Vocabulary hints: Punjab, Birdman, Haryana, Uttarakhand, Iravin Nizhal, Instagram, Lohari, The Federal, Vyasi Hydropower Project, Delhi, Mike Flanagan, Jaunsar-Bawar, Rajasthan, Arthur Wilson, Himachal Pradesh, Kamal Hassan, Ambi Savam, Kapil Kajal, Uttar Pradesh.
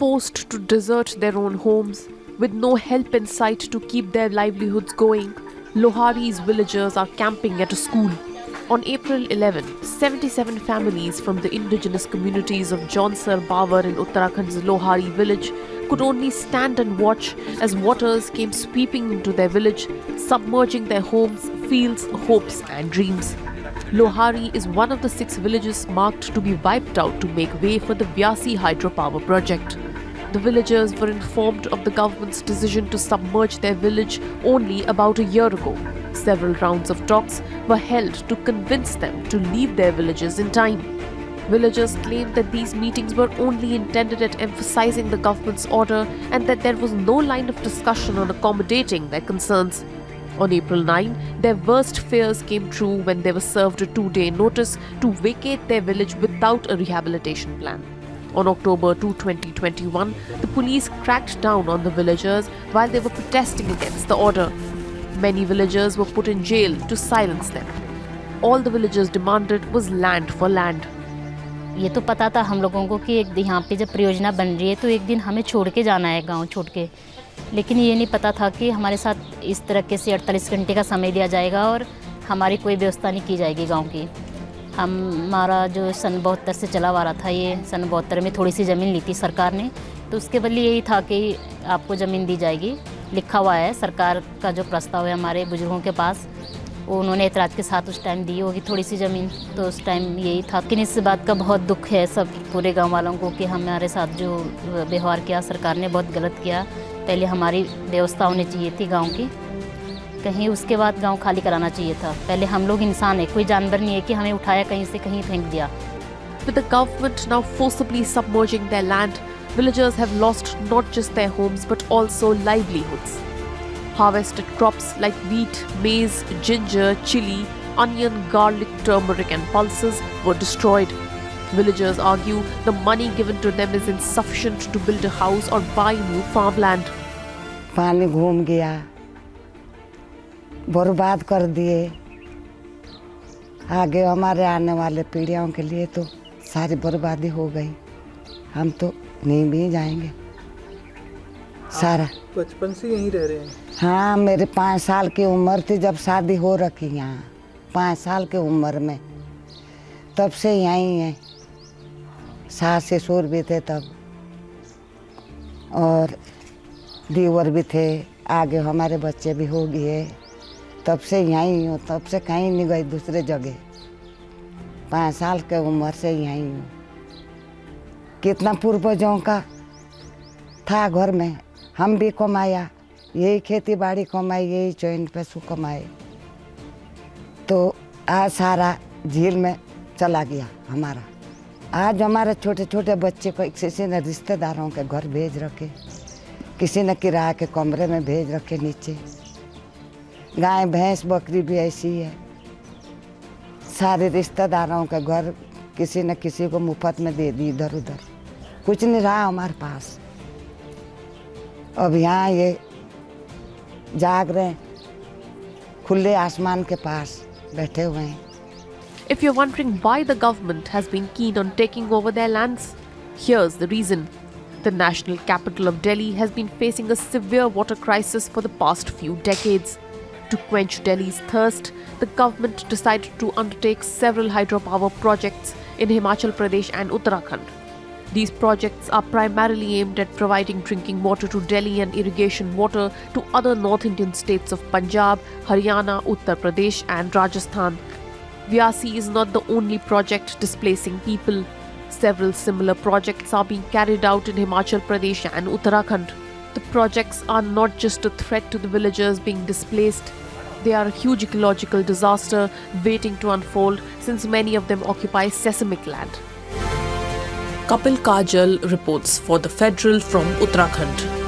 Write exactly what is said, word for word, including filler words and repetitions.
forced to desert their own homes. With no help in sight to keep their livelihoods going, Lohari's villagers are camping at a school. On April eleventh, seventy-seven families from the indigenous communities of Jaunsar-Bawar in Uttarakhand's Lohari village could only stand and watch as waters came sweeping into their village, submerging their homes, fields, hopes and dreams. Lohari is one of the six villages marked to be wiped out to make way for the Vyasi Hydropower Project. The villagers were informed of the government's decision to submerge their village only about a year ago. Several rounds of talks were held to convince them to leave their villages in time. Villagers claimed that these meetings were only intended at emphasizing the government's order and that there was no line of discussion on accommodating their concerns. On April ninth, their worst fears came true when they were served a two-day notice to vacate their village without a rehabilitation plan. On October second, twenty twenty-one, the police cracked down on the villagers while they were protesting against the order. Many villagers were put in jail to silence them. All the villagers demanded was land for land. ये तो पता था हम लोगों को कि एक दिन यहाँ पे जब परियोजना बन रही है तो एक दिन हमें छोड़ के जाना है गांव छोड़ के, लेकिन ये नहीं पता था कि हमारे साथ इस तरीके से अड़तालीस घंटे का समय दिया जाएगा और हमारी कोई व्यवस्था नहीं की जाएगी गांव की। हमारा जो सन बहत्तर से चला आ रहा था, ये सन बहत्तर में थोड़ी सी ज़मीन ली थी सरकार ने, तो उसके बदले यही था कि आपको ज़मीन दी जाएगी, लिखा हुआ है। सरकार का जो प्रस्ताव है हमारे बुजुर्गों के पास, वो उन्होंने एतराज के साथ उस टाइम दी होगी थोड़ी सी ज़मीन, तो उस टाइम यही था। लेकिन इस बात का बहुत दुख है सब पूरे गाँव वालों को कि हमारे साथ जो व्यवहार किया सरकार ने बहुत गलत किया। पहले हमारी व्यवस्था होनी चाहिए थी गाँव की, कहीं उसके बाद गांव खाली कराना चाहिए था। पहले हम लोग इंसान है, कोई जानवर नहीं है कि हमें उठाया कहीं से कहीं फेंक दिया। With the government now forcibly submerging their land, villagers have lost not just their homes but also livelihoods. Harvested crops like wheat, maize, ginger, chili, onion, garlic, turmeric and pulses were destroyed. Villagers argue the money given to them is insufficient to build a house or buy new farmland. पानी घूम गया, बर्बाद कर दिए। आगे हमारे आने वाले पीढ़ियों के लिए तो सारी बर्बादी हो गई, हम तो नहीं भी जाएंगे। सारा बचपन से यहीं रह रहे हैं? हाँ, मेरे पाँच साल की उम्र थी जब शादी हो रखी यहाँ, पाँच साल की उम्र में, तब से यहीं हैं। सास ससुर भी थे तब और देवर भी थे, आगे हमारे बच्चे भी हो गए, तब से यहीं हूँ, तब से कहीं नहीं गई दूसरे जगह। पाँच साल के उम्र से यहीं हूँ। कितना पूर्वजों का था घर में, हम भी कमाया, यही खेती बाड़ी कमाई, यही चैन पैसों कमाए, तो आज सारा झील में चला गया हमारा। आज हमारे छोटे छोटे बच्चे को किसी ने रिश्तेदारों के घर भेज रखे, किसी ने किराए के कमरे में भेज रखे नीचे। गाय भैंस बकरी भी ऐसी है, सारे रिश्तेदारों का घर किसी न किसी को मुफ्त में दे दी, इधर उधर कुछ नहीं रहा हमारे पास। अब यहाँ ये जाग रहे हैं, खुले आसमान के पास बैठे हुए हैं। If you're wondering why the government has been keen on taking over their lands, here's the reason. The national capital of Delhi has been facing a severe water crisis for the past few decades. To quench Delhi's thirst, the government decided to undertake several hydropower projects in Himachal Pradesh and Uttarakhand. These projects are primarily aimed at providing drinking water to Delhi and irrigation water to other North Indian states of Punjab, Haryana, Uttar Pradesh and Rajasthan. Vyasi is not the only project displacing people. Several similar projects are being carried out in Himachal Pradesh and Uttarakhand. The projects are not just a threat to the villagers being displaced, they are a huge ecological disaster waiting to unfold since many of them occupy seismic land. Kapil Kajal reports for The Federal from Uttarakhand.